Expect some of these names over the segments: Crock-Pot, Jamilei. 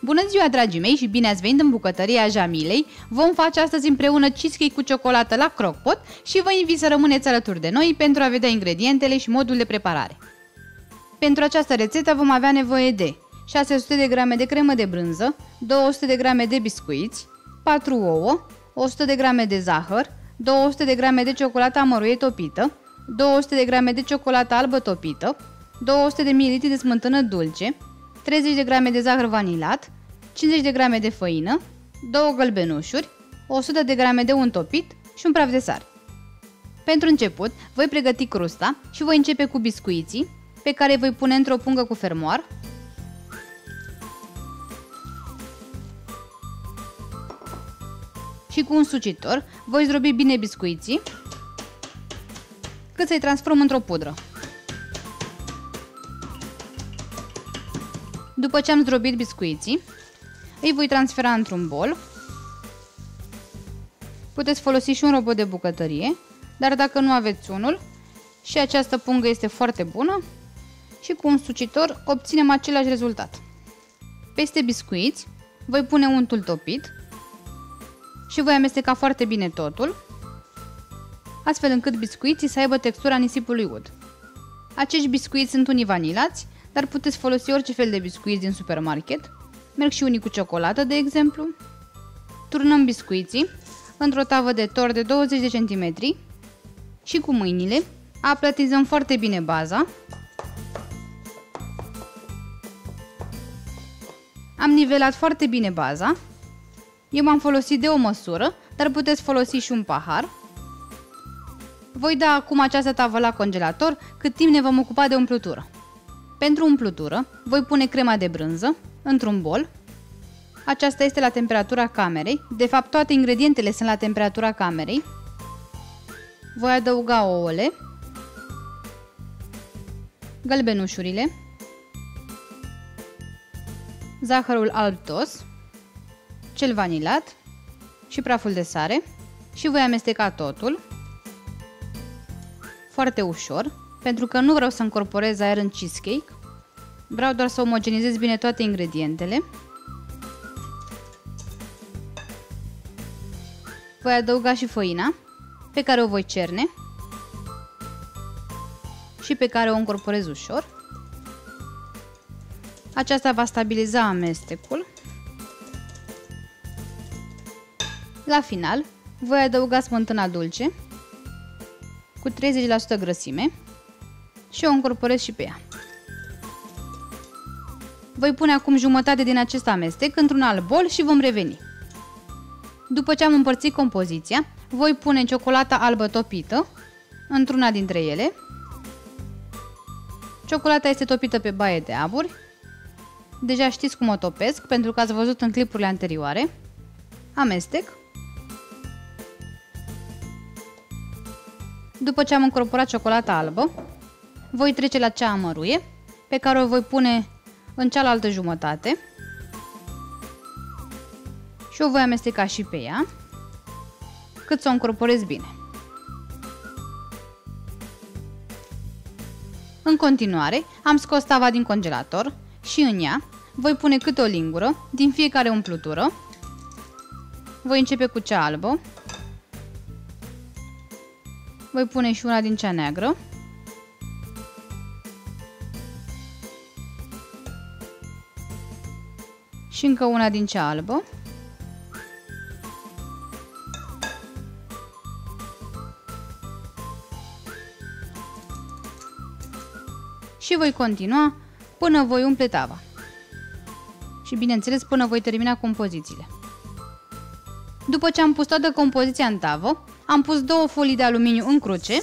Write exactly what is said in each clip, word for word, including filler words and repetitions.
Bună ziua, dragii mei, și bine ați venit în bucătăria Jamilei! Vom face astăzi împreună cheesecake cu ciocolată la crock-pot și vă invit să rămâneți alături de noi pentru a vedea ingredientele și modul de preparare. Pentru această rețetă vom avea nevoie de șase sute de grame de cremă de brânză, două sute de grame de biscuiți, patru ouă, o sută de grame de zahăr, două sute de grame de ciocolată amăruie topită, două sute de grame de ciocolată albă topită, două sute de mililitri de smântână dulce, treizeci de grame de zahăr vanilat, cincizeci de grame de făină, două gălbenușuri, o sută de grame de unt topit și un praf de sare. Pentru început, voi pregăti crusta și voi începe cu biscuiții, pe care îi voi pune într-o pungă cu fermoar. Și cu un sucitor voi zdrobi bine biscuiții, cât să-i transform într-o pudră. După ce am zdrobit biscuiții, îi voi transfera într-un bol. Puteți folosi și un robot de bucătărie, dar dacă nu aveți unul, și această pungă este foarte bună și cu un sucitor obținem același rezultat. Peste biscuiți voi pune untul topit și voi amesteca foarte bine totul, astfel încât biscuiții să aibă textura nisipului ud. Acești biscuiți sunt unii vanilați, dar puteți folosi orice fel de biscuiți din supermarket. Merg și unii cu ciocolată, de exemplu. Turnăm biscuiții într-o tavă de tort de douăzeci de centimetri și cu mâinile aplatizăm foarte bine baza. Am nivelat foarte bine baza. Eu m-am folosit de o măsură, dar puteți folosi și un pahar. Voi da acum această tavă la congelator cât timp ne vom ocupa de umplutură. Pentru umplutură, voi pune crema de brânză într-un bol. Aceasta este la temperatura camerei. De fapt, toate ingredientele sunt la temperatura camerei. Voi adăuga ouăle, gălbenușurile, zahărul alb tos, cel vanilat și praful de sare și voi amesteca totul foarte ușor. Pentru că nu vreau să încorporez aer în cheesecake, vreau doar să omogenizez bine toate ingredientele. Voi adăuga și făina, pe care o voi cerne și pe care o încorporez ușor. Aceasta va stabiliza amestecul. La final, voi adăuga smântâna dulce cu treizeci la sută grăsime și o încorporez și pe ea. Voi pune acum jumătate din acest amestec într-un alt bol și vom reveni. După ce am împărțit compoziția, voi pune ciocolata albă topită într-una dintre ele. Ciocolata este topită pe baie de aburi. Deja știți cum o topesc, pentru că ați văzut în clipurile anterioare. Amestec. După ce am încorporat ciocolata albă, voi trece la cea amăruie, pe care o voi pune în cealaltă jumătate și o voi amesteca și pe ea, cât să o încorporez bine. În continuare, am scos tava din congelator și în ea voi pune câte o lingură din fiecare umplutură. Voi începe cu cea albă, voi pune și una din cea neagră. Și încă una din cea albă. Și voi continua până voi umple tava. Și bineînțeles până voi termina compozițiile. După ce am pus toată compoziția în tavă, am pus două folii de aluminiu în cruce,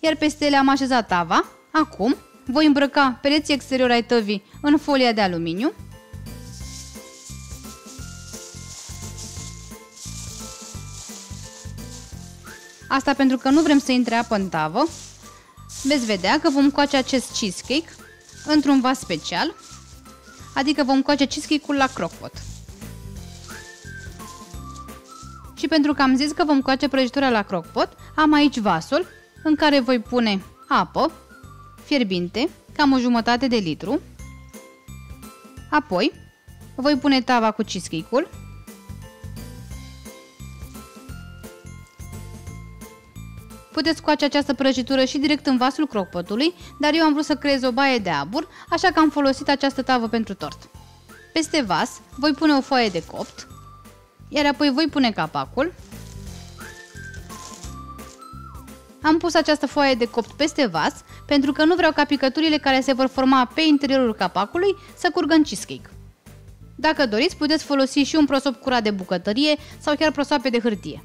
iar peste ele am așezat tava. Acum voi îmbrăca pereții exteriori ai tăvii în folia de aluminiu. Asta pentru că nu vrem să intre apă în tavă. Veți vedea că vom coace acest cheesecake într-un vas special, adică vom coace cheesecake-ul la crock-pot. Și pentru că am zis că vom coace prăjitura la crock-pot, am aici vasul în care voi pune apă fierbinte, cam o jumătate de litru. Apoi Voi pune tava cu cheesecake-ul. Puteți scoate această prăjitură și direct în vasul crock-potului, dar eu am vrut să creez o baie de abur, așa că am folosit această tavă pentru tort. Peste vas voi pune o foaie de copt, iar apoi voi pune capacul. Am pus această foaie de copt peste vas, pentru că nu vreau ca picăturile care se vor forma pe interiorul capacului să curgă în cheesecake. Dacă doriți, puteți folosi și un prosop curat de bucătărie sau chiar prosoape de hârtie.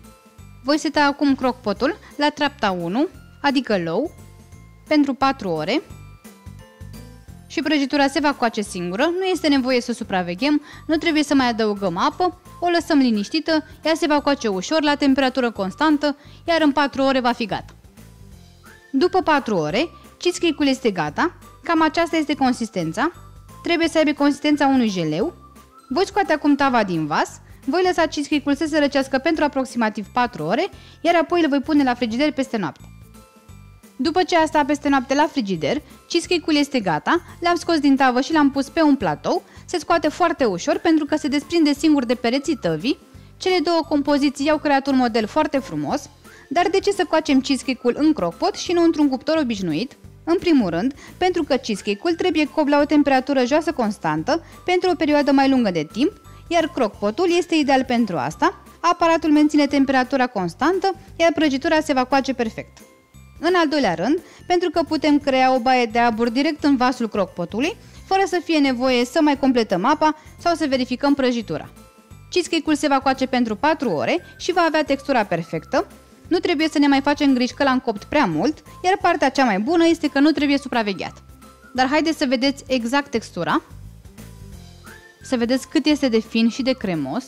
Voi seta acum crock-potul la treapta unu, adică low, pentru patru ore și prăjitura se va coace singură, nu este nevoie să o supraveghem, nu trebuie să mai adăugăm apă, o lăsăm liniștită, ea se va coace ușor la temperatură constantă, iar în patru ore va fi gata. După patru ore, cheesecake-ul este gata, cam aceasta este consistența, trebuie să aibă consistența unui jeleu. Voi scoate acum tava din vas. Voi lăsa cheesecake-ul să se răcească pentru aproximativ patru ore, iar apoi îl voi pune la frigider peste noapte. După ce a stat peste noapte la frigider, cheesecake-ul este gata, l-am scos din tavă și l-am pus pe un platou, se scoate foarte ușor pentru că se desprinde singur de pereții tăvii. Cele două compoziții au creat un model foarte frumos, dar de ce să coacem cheesecake-ul în crock-pot și nu într-un cuptor obișnuit? În primul rând, pentru că cheesecake-ul trebuie copt la o temperatură joasă constantă pentru o perioadă mai lungă de timp, iar crock-potul este ideal pentru asta, aparatul menține temperatura constantă, iar prăjitura se va coace perfect. În al doilea rând, pentru că putem crea o baie de abur direct în vasul crock-potului, fără să fie nevoie să mai completăm apa sau să verificăm prăjitura. Cheesecake-ul se va coace pentru patru ore și va avea textura perfectă, nu trebuie să ne mai facem griji că l-am copt prea mult, iar partea cea mai bună este că nu trebuie supravegheat. Dar haideți să vedeți exact textura. Să vedeți cât este de fin și de cremos.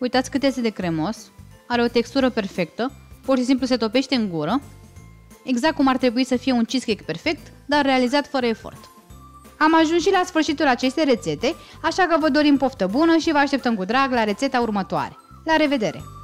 Uitați cât este de cremos. Are o textură perfectă. Pur și simplu se topește în gură. Exact cum ar trebui să fie un cheesecake perfect, dar realizat fără efort. Am ajuns și la sfârșitul acestei rețete, așa că vă dorim poftă bună și vă așteptăm cu drag la rețeta următoare. La revedere!